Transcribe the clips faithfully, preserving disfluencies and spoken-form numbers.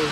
you.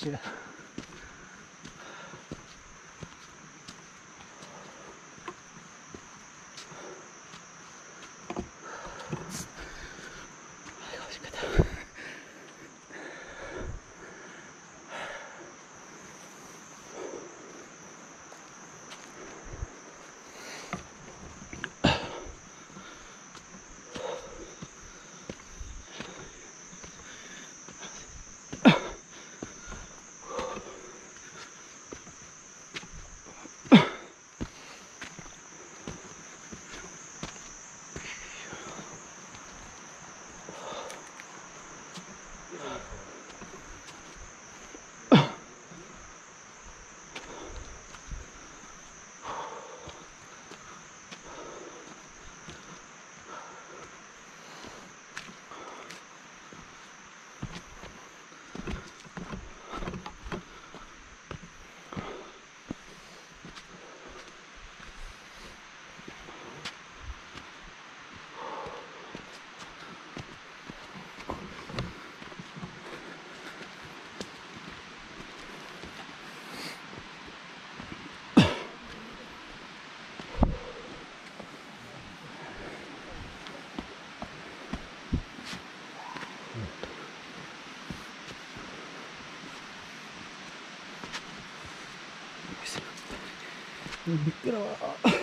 shit. You know, uh, is it?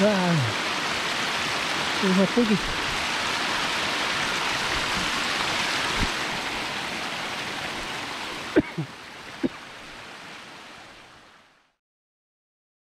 Wow, this is a piggy.